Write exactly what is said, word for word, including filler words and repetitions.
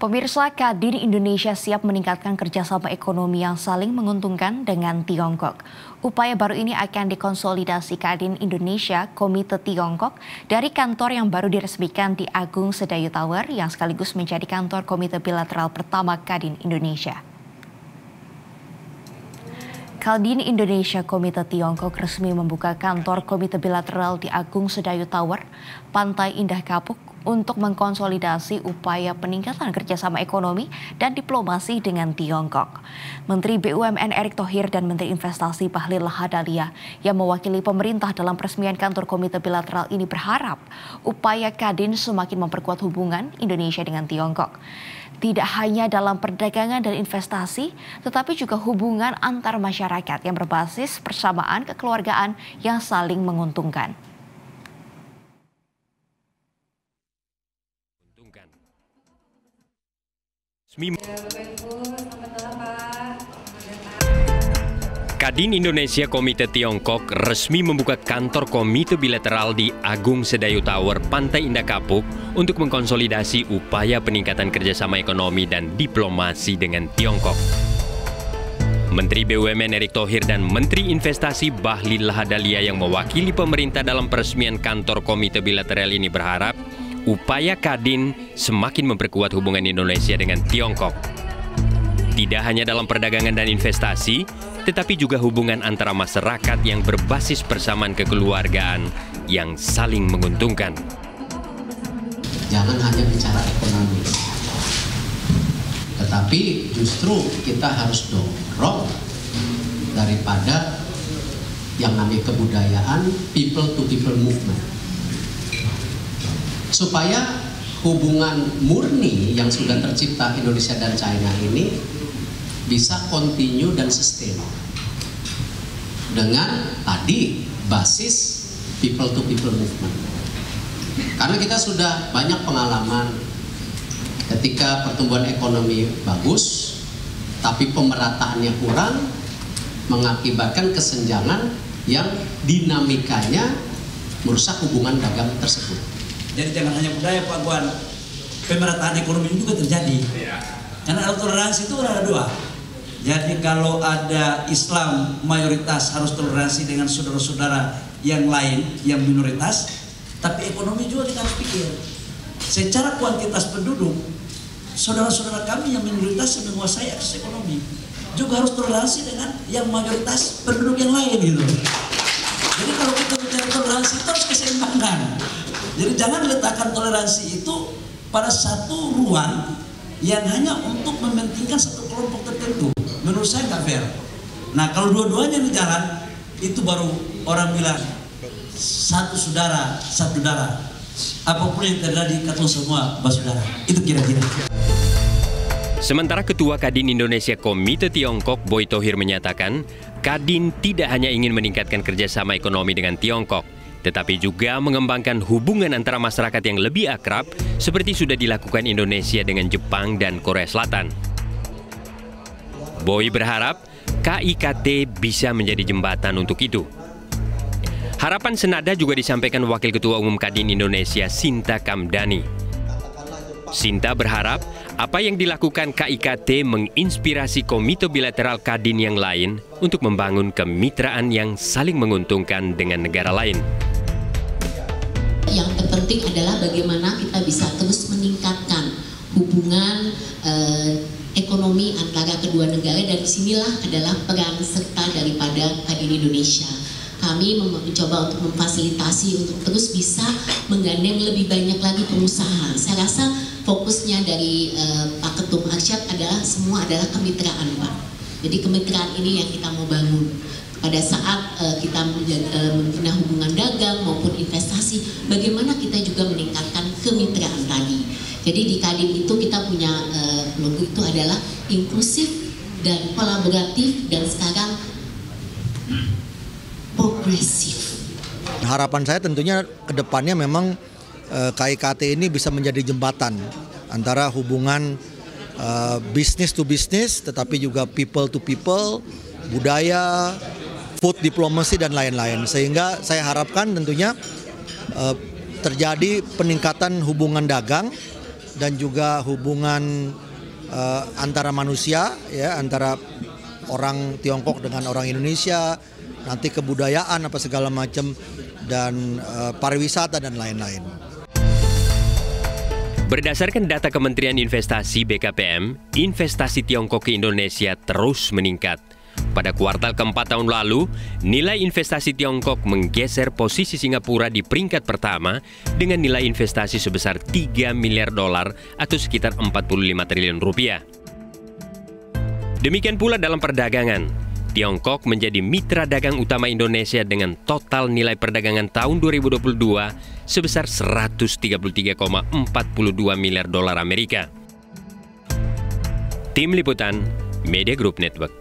Pemirsa, Kadin Indonesia siap meningkatkan kerjasama ekonomi yang saling menguntungkan dengan Tiongkok. Upaya baru ini akan dikonsolidasi Kadin Indonesia, Komite Tiongkok, dari kantor yang baru diresmikan di Agung Sedayu Tower yang sekaligus menjadi kantor Komite Bilateral pertama Kadin Indonesia. Kadin Indonesia Komite Tiongkok resmi membuka kantor Komite Bilateral di Agung Sedayu Tower, Pantai Indah Kapuk, untuk mengkonsolidasi upaya peningkatan kerjasama ekonomi dan diplomasi dengan Tiongkok. Menteri B U M N Erick Thohir dan Menteri Investasi Bahlil Lahadalia yang mewakili pemerintah dalam peresmian kantor Komite Bilateral ini berharap upaya Kadin semakin memperkuat hubungan Indonesia dengan Tiongkok. Tidak hanya dalam perdagangan dan investasi, tetapi juga hubungan antar masyarakat yang berbasis persamaan kekeluargaan yang saling menguntungkan. Kadin Indonesia Komite Tiongkok resmi membuka kantor Komite Bilateral di Agung Sedayu Tower, Pantai Indah Kapuk untuk mengkonsolidasi upaya peningkatan kerjasama ekonomi dan diplomasi dengan Tiongkok. Menteri B U M N Erick Thohir dan Menteri Investasi Bahlil Lahadalia yang mewakili pemerintah dalam peresmian kantor Komite Bilateral ini berharap upaya Kadin semakin memperkuat hubungan Indonesia dengan Tiongkok. Tidak hanya dalam perdagangan dan investasi, tetapi juga hubungan antara masyarakat yang berbasis persamaan kekeluargaan yang saling menguntungkan. Jangan hanya bicara ekonomi, tetapi justru kita harus dorong daripada yang namanya kebudayaan, people to people movement. Supaya hubungan murni yang sudah tercipta Indonesia dan China ini bisa continue dan sustain dengan tadi basis people to people movement. Karena kita sudah banyak pengalaman ketika pertumbuhan ekonomi bagus tapi pemerataannya kurang, mengakibatkan kesenjangan yang dinamikanya merusak hubungan dagang tersebut. Jadi jangan hanya budaya, Pak Puan, pemerataan ekonomi juga terjadi. Ya. Karena toleransi itu ada dua. Jadi kalau ada Islam mayoritas harus toleransi dengan saudara-saudara yang lain, yang minoritas. Tapi ekonomi juga kita harus pikir. Secara kuantitas penduduk, saudara-saudara kami yang minoritas yang menguasai akses ekonomi juga harus toleransi dengan yang mayoritas penduduk yang lain gitu. Jadi kalau kita bicara toleransi itu harus keseimbangan. Jadi jangan letakkan toleransi itu pada satu ruang yang hanya untuk mementingkan satu kelompok tertentu. Menurut saya nggak fair. Nah kalau dua-duanya di jalan, itu baru orang bilang satu saudara, satu darah. Apapun yang terjadi, kata semua bersaudara. Itu kira-kira. Sementara Ketua Kadin Indonesia Komite Tiongkok Boy Tohir menyatakan, Kadin tidak hanya ingin meningkatkan kerjasama ekonomi dengan Tiongkok, tetapi juga mengembangkan hubungan antara masyarakat yang lebih akrab seperti sudah dilakukan Indonesia dengan Jepang dan Korea Selatan. Boy berharap K I K T bisa menjadi jembatan untuk itu. Harapan senada juga disampaikan Wakil Ketua Umum Kadin Indonesia Sinta Kamdani. Sinta berharap apa yang dilakukan K I K T menginspirasi Komite Bilateral Kadin yang lain untuk membangun kemitraan yang saling menguntungkan dengan negara lain. Yang terpenting adalah bagaimana kita bisa terus meningkatkan hubungan eh, ekonomi antara kedua negara, dan disinilah adalah peran serta daripada Kadin Indonesia. Kami mencoba untuk memfasilitasi untuk terus bisa menggandeng lebih banyak lagi pengusaha. Saya rasa fokusnya dari eh, Pak Ketum Arsyad adalah semua adalah kemitraan, Pak. Jadi kemitraan ini yang kita mau bangun. Pada saat eh, kita mempunyai hubungan dagang maupun investasi, bagaimana kita juga meningkatkan kemitraan tadi. Jadi di Kadin itu kita punya eh, logo itu adalah inklusif dan kolaboratif, dan sekarang progresif. Harapan saya tentunya kedepannya memang eh, K I K T ini bisa menjadi jembatan antara hubungan eh, bisnis to bisnis, tetapi juga people to people, budaya, food diplomasi, dan lain-lain. Sehingga saya harapkan tentunya eh, terjadi peningkatan hubungan dagang dan juga hubungan uh, antara manusia, ya, antara orang Tiongkok dengan orang Indonesia, nanti kebudayaan apa segala macam, dan uh, pariwisata dan lain-lain. Berdasarkan data Kementerian Investasi B K P M, investasi Tiongkok ke Indonesia terus meningkat. Pada kuartal keempat tahun lalu, nilai investasi Tiongkok menggeser posisi Singapura di peringkat pertama dengan nilai investasi sebesar tiga miliar dolar atau sekitar empat puluh lima triliun rupiah. Demikian pula dalam perdagangan. Tiongkok menjadi mitra dagang utama Indonesia dengan total nilai perdagangan tahun dua ribu dua puluh dua sebesar seratus tiga puluh tiga koma empat dua miliar dolar Amerika. Tim Liputan, Media Group Network.